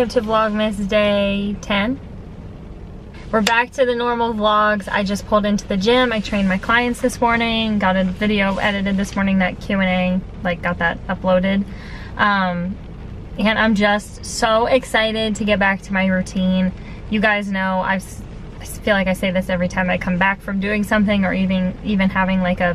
welcome to Vlogmas Day 10. We're back to the normal vlogs. I just pulled into the gym. I trained my clients this morning, got a video edited this morning, that Q&A, like got that uploaded. And I'm just so excited to get back to my routine. You guys know, I feel like I say this every time I come back from doing something or even having like a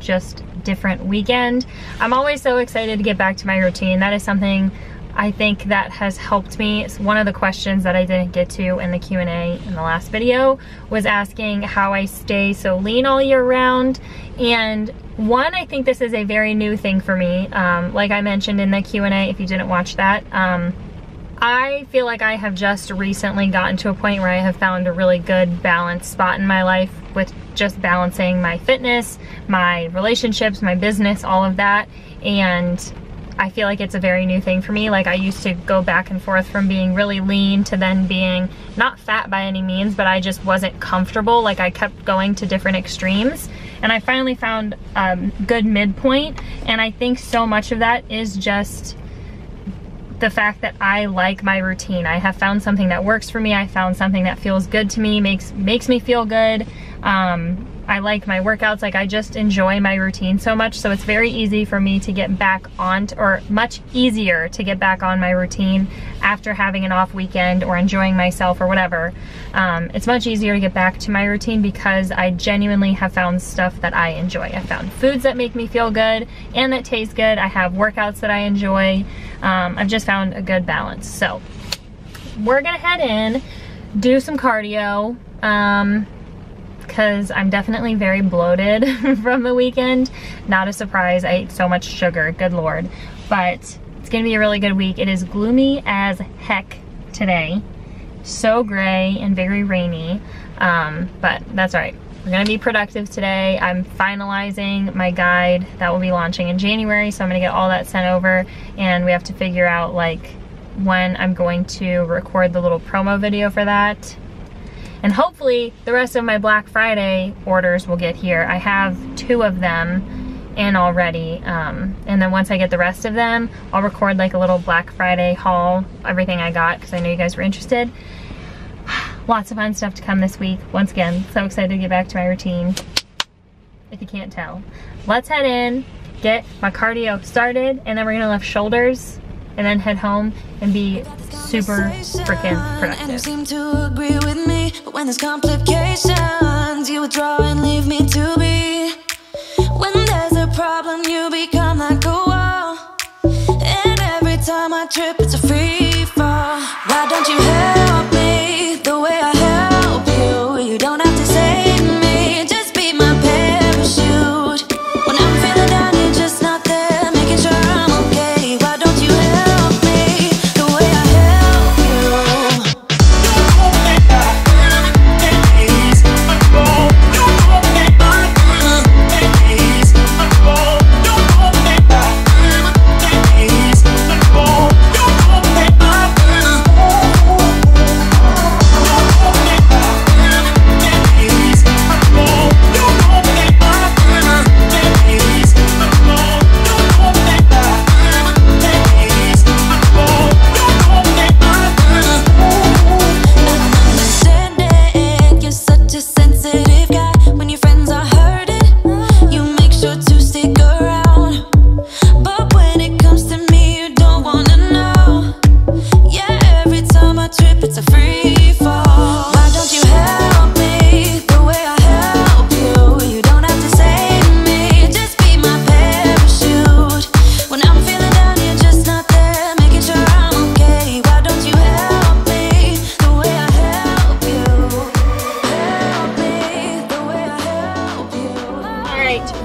just different weekend. I'm always so excited to get back to my routine. That is something I think that has helped me. It's one of the questions that I didn't get to in the Q&A in the last video was asking how I stay so lean all year round. And one, I think this is a very new thing for me. Like I mentioned in the Q&A, if you didn't watch that, I feel like I have just recently gotten to a point where I have found a really good balanced spot in my life with just balancing my fitness, my relationships, my business, all of that. And I feel like it's a very new thing for me. Like I used to go back and forth from being really lean to then being not fat by any means, but I just wasn't comfortable. Like I kept going to different extremes, and I finally found a good midpoint. And I think so much of that is just the fact that I like my routine. I have found something that works for me. I found something that feels good to me, makes me feel good. I like my workouts. Like I just enjoy my routine so much, so it's very easy for me to get back on or much easier to get back on my routine after having an off weekend or enjoying myself or whatever. It's much easier to get back to my routine because I genuinely have found stuff that I enjoy. I found foods that make me feel good and that taste good. I have workouts that I enjoy. I've just found a good balance. So we're gonna head in, do some cardio, because I'm definitely very bloated from the weekend. Not a surprise, I ate so much sugar, good lord. But it's gonna be a really good week. It is gloomy as heck today. So gray and very rainy, but that's all right. We're gonna be productive today. I'm finalizing my guide that will be launching in January, so I'm gonna get all that sent over, and we have to figure out like when I'm going to record the little promo video for that. And hopefully the rest of my Black Friday orders will get here. I have 2 of them in already. And then once I get the rest of them, I'll record like a little Black Friday haul, everything I got, because I know you guys were interested. Lots of fun stuff to come this week. Once again, so excited to get back to my routine, if you can't tell. Let's head in, get my cardio started, and then we're gonna lift shoulders and then head home and be super freaking productive. And you seem to agree with me, but when there's complications, you withdraw and leave me to be. When there's a problem, you become like a wall, and every time I trip, it's a free fall. Why don't you help me the way I help you? You don't have to save me, just be my parachute. When I'm feeling down, you're just not there, making sure I'm okay. Why don't you help me?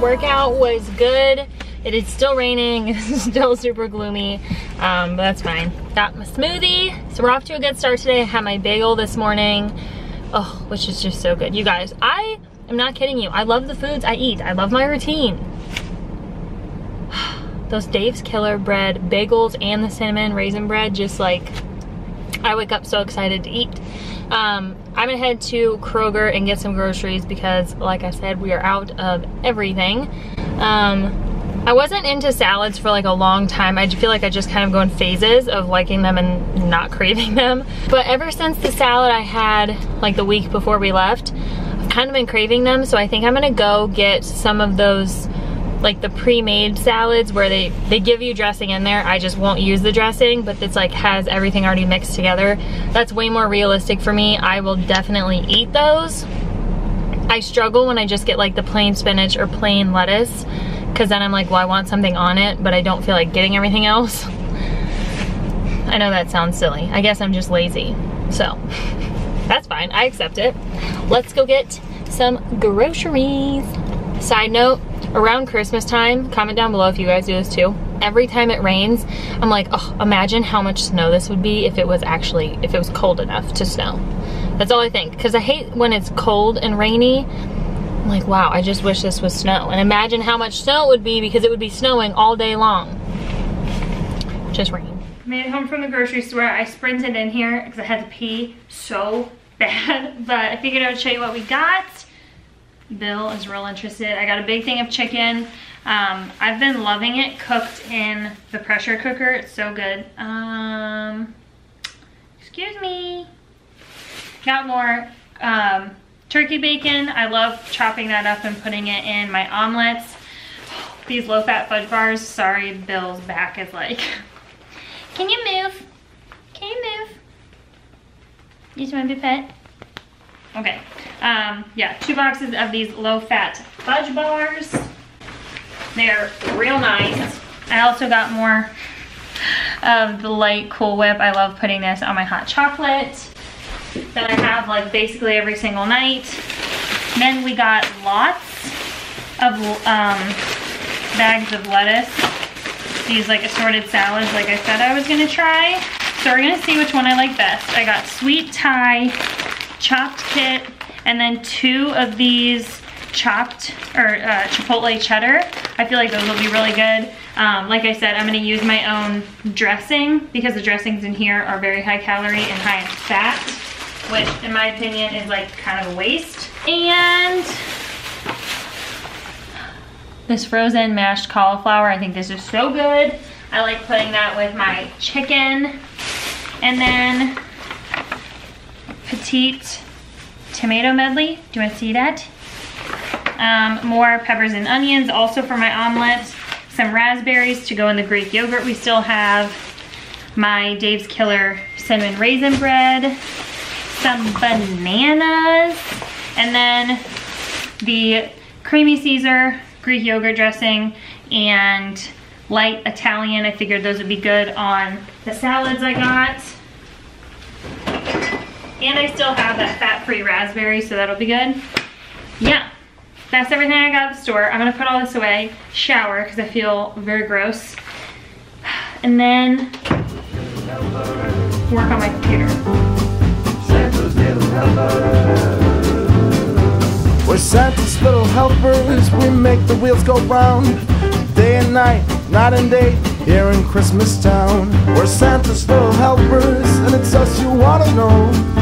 Workout was good. It is still raining, it's still super gloomy, but that's fine. Got my smoothie, so we're off to a good start today. I had my bagel this morning, oh, which is just so good. You guys, I am not kidding you. I love the foods I eat. I love my routine. Those Dave's Killer Bread bagels and the cinnamon raisin bread, just like, I wake up so excited to eat. I'm gonna head to Kroger and get some groceries because, like I said, we are out of everything. I wasn't into salads for like a long time. I feel like I just kind of go in phases of liking them and not craving them. But ever since the salad I had like the week before we left, I've kind of been craving them. So I think I'm gonna go get some of those, like the pre-made salads where they give you dressing in there. I just won't use the dressing, but it's like has everything already mixed together. That's way more realistic for me. I will definitely eat those. I struggle when I just get like the plain spinach or plain lettuce, because then I'm like, well, I want something on it, but I don't feel like getting everything else. I know that sounds silly. I guess I'm just lazy. So that's fine, I accept it. Let's go get some groceries. Side note, around Christmas time, comment down below if you guys do this too. Every time it rains, I'm like, oh, imagine how much snow this would be if it was actually, if it was cold enough to snow. That's all I think, because I hate when it's cold and rainy. I'm like, wow, I just wish this was snow. And imagine how much snow it would be, because it would be snowing all day long. Just rain. Made it home from the grocery store. I sprinted in here because I had to pee so bad, but I figured I would show you what we got. Bill is real interested. I got a big thing of chicken. I've been loving it cooked in the pressure cooker. It's so good. Excuse me. Got more turkey bacon. I love chopping that up and putting it in my omelets. These low-fat fudge bars. Sorry, Bill's back is like, can you move? Can you move? You just want to be pet? Okay, yeah, 2 boxes of these low-fat fudge bars. They're real nice. I also got more of the light Cool Whip. I love putting this on my hot chocolate that I have like basically every single night. Then we got lots of bags of lettuce. These like assorted salads like I said I was gonna try. So we're gonna see which one I like best. I got sweet Thai chopped kit, and then 2 of these chopped or chipotle cheddar. I feel like those will be really good. Like I said, I'm gonna use my own dressing because the dressings in here are very high calorie and high in fat, which in my opinion is like kind of a waste. And this frozen mashed cauliflower, I think this is so good. I like putting that with my chicken. And then petite tomato medley. Do you want to see that? More peppers and onions also for my omelet. Some raspberries to go in the Greek yogurt. We still have my Dave's Killer cinnamon raisin bread. Some bananas. And then the creamy Caesar Greek yogurt dressing and light Italian. I figured those would be good on the salads I got. And I still have that fat-free raspberry, so that'll be good. Yeah, that's everything I got at the store. I'm gonna put all this away, shower, because I feel very gross, and then work on my computer. We're Santa's little helpers. We make the wheels go round, day and night, night and day, here in Christmas Town. We're Santa's little helpers, and it's us you wanna know.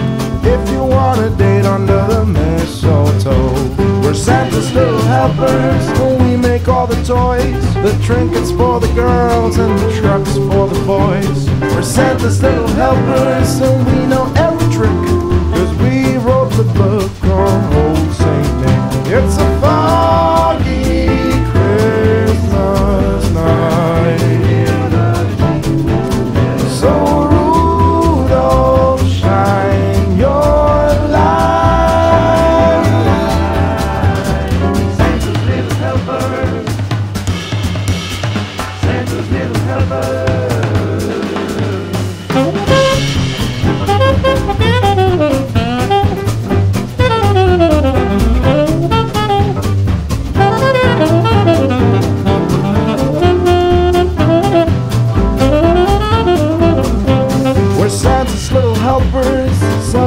If you want a date under the mistletoe, we're Santa's little helpers. We make all the toys, the trinkets for the girls and the trucks for the boys. We're Santa's little helpers, and we know every trick, cause we wrote the book on Old Saint Nick. It's a foggy Christmas night, so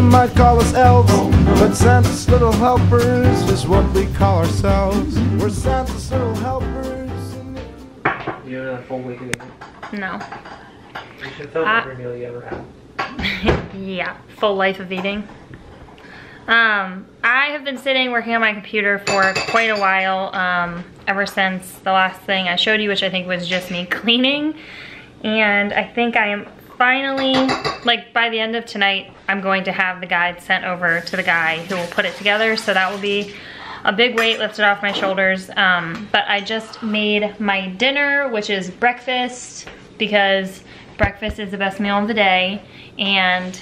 might call us elves, but Santa's little helpers is what we call ourselves. We're Santa's little helpers. You don't have a full week in it. No. You should film every meal you ever had. Yeah, full life of eating. I have been sitting working on my computer for quite a while. ever since the last thing I showed you, which I think was just me cleaning. And I think I am finally, like by the end of tonight, I'm going to have the guide sent over to the guy who will put it together. So that will be a big weight lifted off my shoulders. But I just made my dinner, which is breakfast, because breakfast is the best meal of the day. And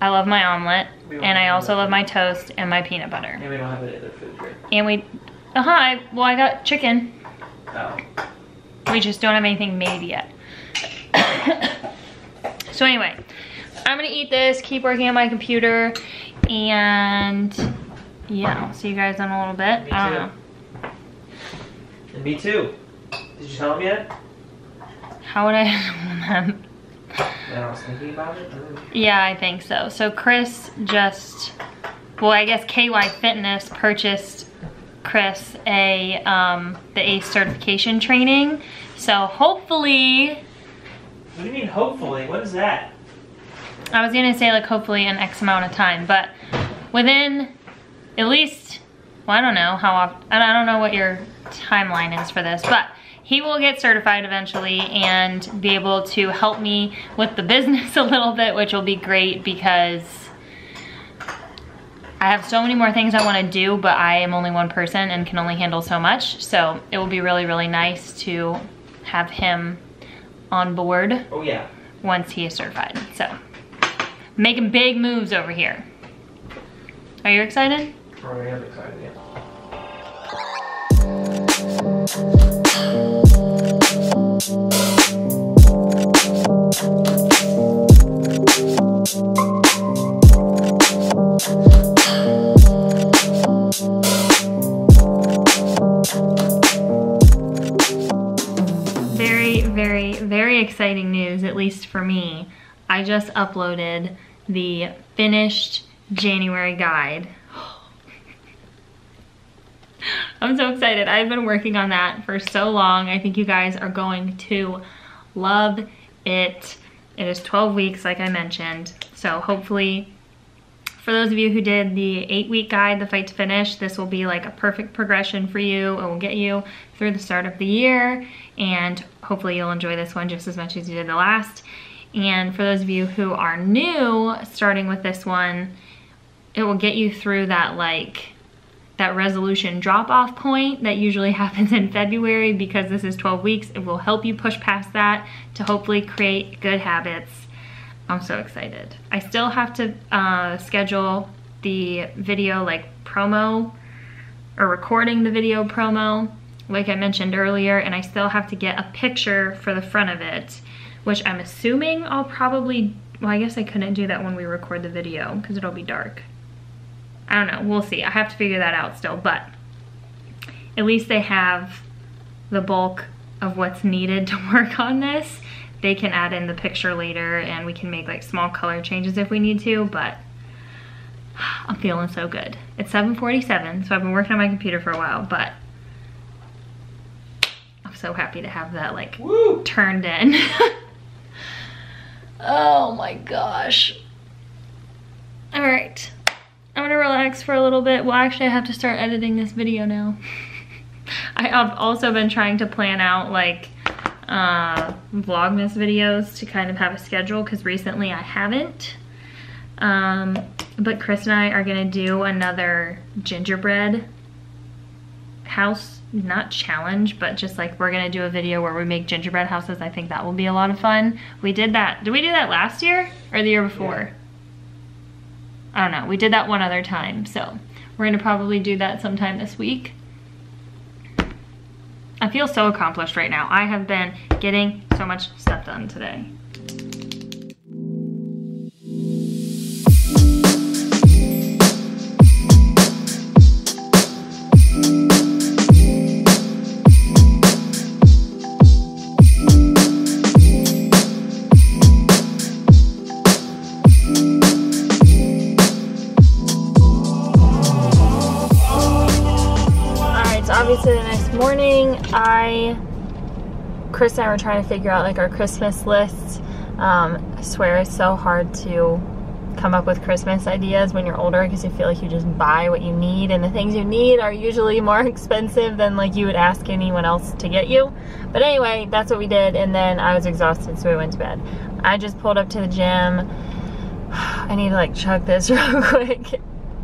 I love my omelet. And I also love my toast and my peanut butter. And we don't have any other food here. And we, well I got chicken. Oh. We just don't have anything made yet. So anyway, I'm gonna eat this, keep working on my computer, and yeah, I'll see you guys in a little bit. Me I don't too. Know. And me too. Did you tell them yet? How would I tell them? And I was thinking about it? Ooh. Yeah, I think so. So Chris just, well, I guess KY Fitness purchased Chris a the ACE certification training. So hopefully. What do you mean hopefully? What is that? I was gonna say like hopefully an X amount of time, but within at least, well, I don't know how often, I don't know what your timeline is for this, but he will get certified eventually and be able to help me with the business a little bit, which will be great because I have so many more things I want to do, but I am only one person and can only handle so much. So it will be really, really nice to have him on board. Oh yeah. Once he is certified. So making big moves over here. Are you excited? Oh, I am excited, yeah. Very, very, very exciting news, at least for me. I just uploaded the finished January guide. I'm so excited. I've been working on that for so long. I think you guys are going to love it. It is 12 weeks, like I mentioned. So hopefully, for those of you who did the 8-week guide, the Fight to Finish, this will be like a perfect progression for you. It will get you through the start of the year. And hopefully you'll enjoy this one just as much as you did the last. And for those of you who are new, starting with this one, it will get you through that like that resolution drop-off point that usually happens in February. Because this is 12 weeks, it will help you push past that to hopefully create good habits. I'm so excited. I still have to schedule the video like promo, or recording the video promo, like I mentioned earlier, and I still have to get a picture for the front of it, which I'm assuming I'll probably, well, I guess I couldn't do that when we record the video because it'll be dark. I don't know, we'll see. I have to figure that out still, but at least they have the bulk of what's needed to work on this. They can add in the picture later and we can make like small color changes if we need to, but I'm feeling so good. It's 7:47, so I've been working on my computer for a while, but I'm so happy to have that like Woo! Turned in. Oh my gosh. All right. I'm gonna relax for a little bit. Well, actually I have to start editing this video now. I have also been trying to plan out like Vlogmas videos to kind of have a schedule because recently I haven't. But Chris and I are gonna do another gingerbread house, not challenge, but just like we're gonna do a video where we make gingerbread houses. I think that will be a lot of fun. We did that. Did we do that last year or the year before? Yeah. I don't know, we did that one other time, so we're gonna probably do that sometime this week. I feel so accomplished right now. I have been getting so much stuff done today. Obviously the next morning, Chris and I were trying to figure out like our Christmas lists. I swear it's so hard to come up with Christmas ideas when you're older because you feel like you just buy what you need, and the things you need are usually more expensive than like you would ask anyone else to get you. But anyway, that's what we did, and then I was exhausted, so we went to bed. I just pulled up to the gym. I need to like chug this real quick.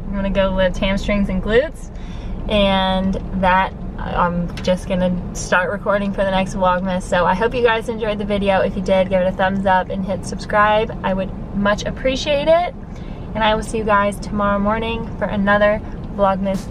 I'm gonna go lift hamstrings and glutes, and that I'm just gonna start recording for the next Vlogmas. So I hope you guys enjoyed the video. If you did, give it a thumbs up and hit subscribe. I would much appreciate it. And I will see you guys tomorrow morning for another Vlogmas.